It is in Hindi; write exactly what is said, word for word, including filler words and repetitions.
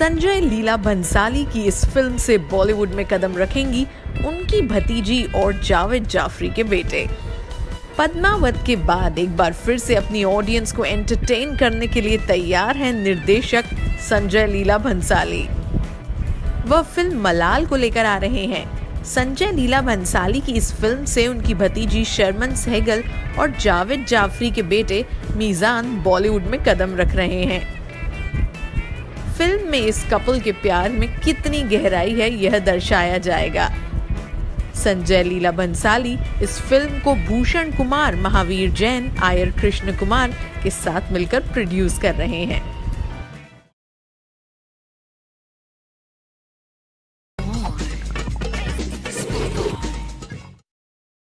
संजय लीला भंसाली की इस फिल्म से बॉलीवुड में कदम रखेंगी उनकी भतीजी और जावेद जाफरी के बेटे। पद्मावत के बाद एक बार फिर से अपनी ऑडियंस को एंटरटेन करने के लिए तैयार हैं निर्देशक संजय लीला भंसाली। वह फिल्म मलाल को लेकर आ रहे हैं। संजय लीला भंसाली की इस फिल्म से उनकी भतीजी शर्मिन सहगल और जावेद जाफरी के बेटे मीज़ान बॉलीवुड में कदम रख रहे हैं। फिल्म में इस कपल के प्यार में कितनी गहराई है यह दर्शाया जाएगा। संजय लीला भंसाली इस फिल्म को भूषण कुमार, महावीर जैन, आयर कृष्ण कुमार के साथ मिलकर प्रोड्यूस कर रहे हैं।